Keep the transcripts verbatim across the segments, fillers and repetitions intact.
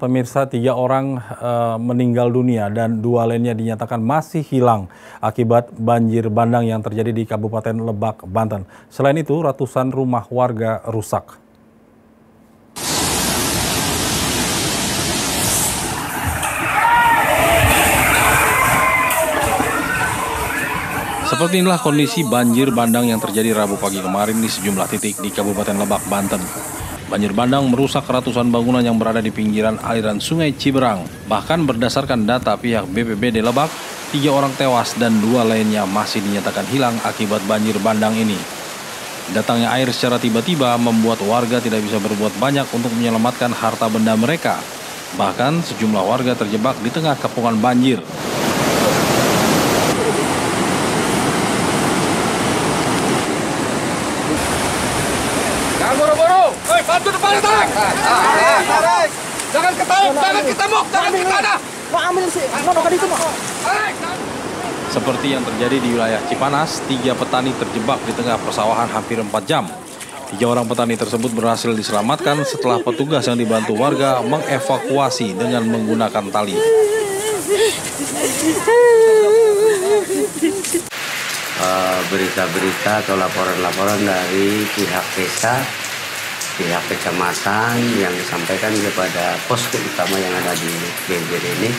Pemirsa, tiga orang uh, meninggal dunia dan dua lainnya dinyatakan masih hilang akibat banjir bandang yang terjadi di Kabupaten Lebak, Banten. Selain itu, ratusan rumah warga rusak. Seperti inilah kondisi banjir bandang yang terjadi Rabu pagi kemarin di sejumlah titik di Kabupaten Lebak, Banten. Banjir bandang merusak ratusan bangunan yang berada di pinggiran aliran sungai Ciberang. Bahkan berdasarkan data pihak B P B D Lebak, tiga orang tewas dan dua lainnya masih dinyatakan hilang akibat banjir bandang ini. Datangnya air secara tiba-tiba membuat warga tidak bisa berbuat banyak untuk menyelamatkan harta benda mereka. Bahkan sejumlah warga terjebak di tengah kepungan banjir. Bantu depan, tarik! Tarik! Jangan ketarik, jangan kita mok, jangan kita ada! Mau ambil sih, mau nongkan itu, mau! Tarik! Seperti yang terjadi di wilayah Cipanas, tiga petani terjebak di tengah persawahan hampir empat jam. Tiga orang petani tersebut berhasil diselamatkan setelah petugas yang dibantu warga mengevakuasi dengan menggunakan tali. Berita-berita atau laporan-laporan dari pihak desa, pihak kecamatan yang disampaikan kepada posko utama yang ada di B P B D ini.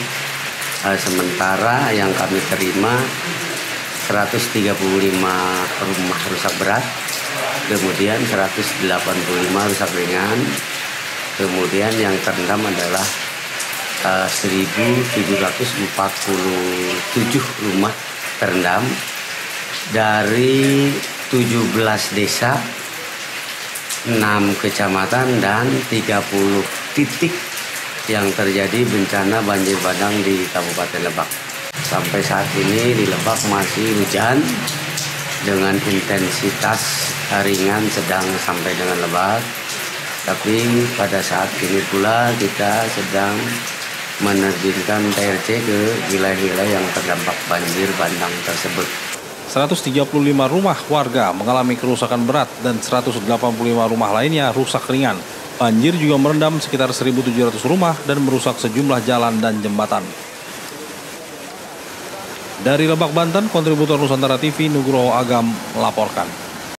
Sementara yang kami terima seratus tiga puluh lima rumah rusak berat, kemudian seratus delapan puluh lima rusak ringan, kemudian yang terendam adalah seribu tujuh ratus empat puluh tujuh rumah terendam dari tujuh belas desa, enam kecamatan dan tiga puluh titik yang terjadi bencana banjir bandang di Kabupaten Lebak. Sampai saat ini di Lebak masih hujan dengan intensitas ringan sedang sampai dengan lebat. Tapi pada saat ini pula kita sedang menerjunkan T R C ke wilayah-wilayah yang terdampak banjir bandang tersebut. seratus tiga puluh lima rumah warga mengalami kerusakan berat dan seratus delapan puluh lima rumah lainnya rusak ringan. Banjir juga merendam sekitar seribu tujuh ratus rumah dan merusak sejumlah jalan dan jembatan. Dari Lebak, Banten, kontributor Nusantara T V Nugroho Agam melaporkan.